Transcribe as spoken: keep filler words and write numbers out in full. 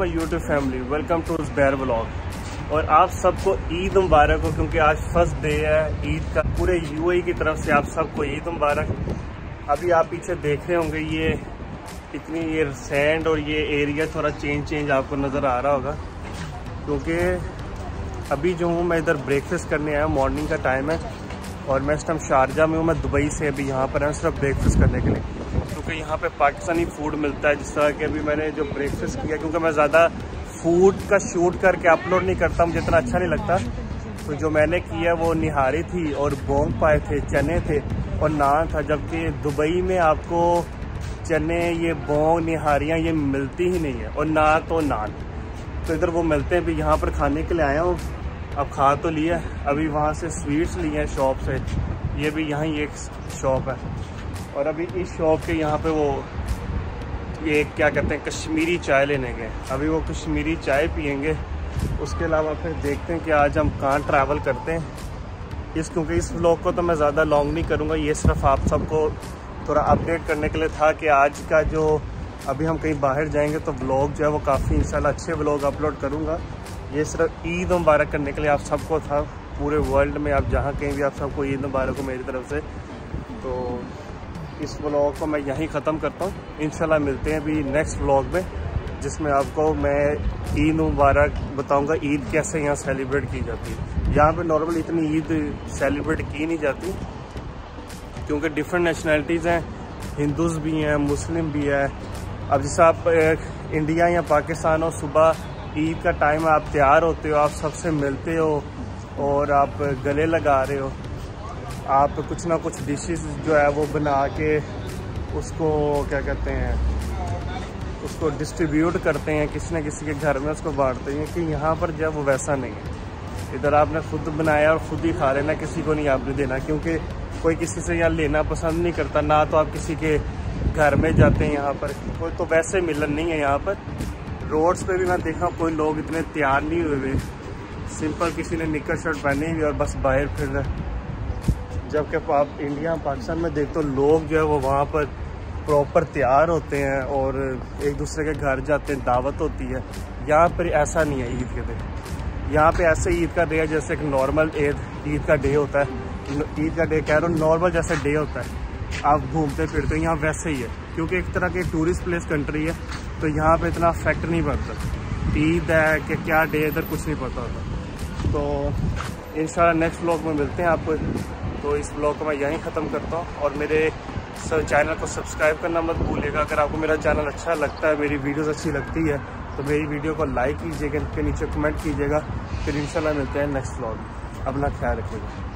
My YouTube family, welcome to Zubair vlog. और आप सबको ईद मुबारक हो, क्योंकि आज फर्स्ट डे है ईद का। पूरे यूएई की तरफ से आप सबको ईद मुबारक। अभी आप पीछे देख रहे होंगे ये इतनी ये सैंड और ये एरिया थोड़ा चेंज चेंज आपको नज़र आ रहा होगा, क्योंकि अभी जो हूँ मैं इधर ब्रेकफास्ट करने आया हूँ। मॉर्निंग का टाइम है और मैं इस टाइम शारजा में हूँ। मैं दुबई से अभी यहाँ पर आया सिर्फ ब्रेकफास्ट करने के लिए, क्योंकि यहाँ पे पाकिस्तानी फ़ूड मिलता है। जिस तरह के अभी मैंने जो ब्रेकफास्ट किया, क्योंकि मैं ज़्यादा फ़ूड का शूट करके अपलोड नहीं करता, मुझे इतना अच्छा नहीं लगता। तो जो मैंने किया वो निहारी थी और बोंग पाए थे, चने थे और नान था। जबकि दुबई में आपको चने, ये बोंग, निहारियाँ ये मिलती ही नहीं है, और ना तो नान। तो इधर वो मिलते हैं, भी यहाँ पर खाने के लिए आया हूँ। अब खा तो लिया, अभी वहाँ से स्वीट्स लिए हैं शॉप से। ये भी यहाँ ही एक शॉप है, और अभी इस शॉप के यहाँ पे वो ये क्या कहते हैं, कश्मीरी चाय लेने गए। अभी वो कश्मीरी चाय पियेंगे। उसके अलावा फिर देखते हैं कि आज हम कहाँ ट्रैवल करते हैं इस, क्योंकि इस व्लॉग को तो मैं ज़्यादा लॉन्ग नहीं करूँगा। ये सिर्फ आप सबको थोड़ा अपडेट करने के लिए था कि आज का जो अभी हम कहीं बाहर जाएंगे तो व्लॉग जो है वो काफ़ी इंशाल्लाह अच्छे व्लॉग अपलोड करूँगा। ये सिर्फ ईद मुबारक करने के लिए आप सबको था। पूरे वर्ल्ड में आप जहाँ कहीं भी, आप सबको ईद मुबारक हो मेरी तरफ से। तो इस व्लॉग को मैं यहीं ख़त्म करता हूँ। इंशाल्लाह मिलते हैं अभी नेक्स्ट व्लॉग में, जिसमें आपको मैं ईद मुबारक बताऊँगा, ईद कैसे यहाँ सेलिब्रेट की जाती है। यहाँ पर नॉर्मल इतनी ईद सेलिब्रेट की नहीं जाती, क्योंकि डिफरेंट नेशनैलिटीज़ हैं, हिंदूज़ भी हैं, मुस्लिम भी हैं। अब जैसे आप इंडिया या पाकिस्तान हो, सुबह ईद का टाइम आप तैयार होते हो, आप सबसे मिलते हो और आप गले लगा रहे हो, आप कुछ ना कुछ डिशेस जो है वो बना के उसको क्या कहते हैं, उसको डिस्ट्रीब्यूट करते हैं, किसी न किसी के घर में उसको बांटते हैं। कि यहाँ पर जो है वो वैसा नहीं है। इधर आपने खुद बनाया और ख़ुद ही खा लेना, किसी को नहीं आपने देना, क्योंकि कोई किसी से यहाँ लेना पसंद नहीं करता। ना तो आप किसी के घर में जाते हैं यहाँ पर, कोई तो वैसे मिलन नहीं है। यहाँ पर रोड्स पे भी मैं देखा कोई लोग इतने तैयार नहीं हुए हुए, सिंपल किसी ने निकर शर्ट पहनी हुई और बस बाहर फिर रहे। जबकि आप इंडिया पाकिस्तान में देखते हो, लोग जो है वो वहाँ पर प्रॉपर तैयार होते हैं और एक दूसरे के घर जाते हैं, दावत होती है। यहाँ पर ऐसा नहीं है। ईद के दिन यहाँ पे ऐसे ईद का डे है जैसे एक नॉर्मल ईद ईद का डे होता है। ईद का डे कह रहा हूँ, नॉर्मल जैसे डे होता है, आप घूमते फिरते हो। यहाँ वैसे ही है, क्योंकि एक तरह की टूरिस्ट प्लेस कंट्री है, तो यहाँ पे इतना अफेक्ट नहीं पड़ता ईद है कि क्या डे, इधर कुछ नहीं पता होता। तो इंशाल्लाह नेक्स्ट व्लॉग में मिलते हैं आपको। तो इस व्लॉग को मैं यहीं ख़त्म करता हूँ, और मेरे चैनल को सब्सक्राइब करना मत भूलिएगा। अगर आपको मेरा चैनल अच्छा लगता है, मेरी वीडियोस अच्छी लगती है, तो मेरी वीडियो को लाइक कीजिएगा, इनके नीचे कमेंट कीजिएगा। फिर इंशाल्लाह मिलते हैं नेक्स्ट व्लॉग। अपना ख्याल रखिएगा।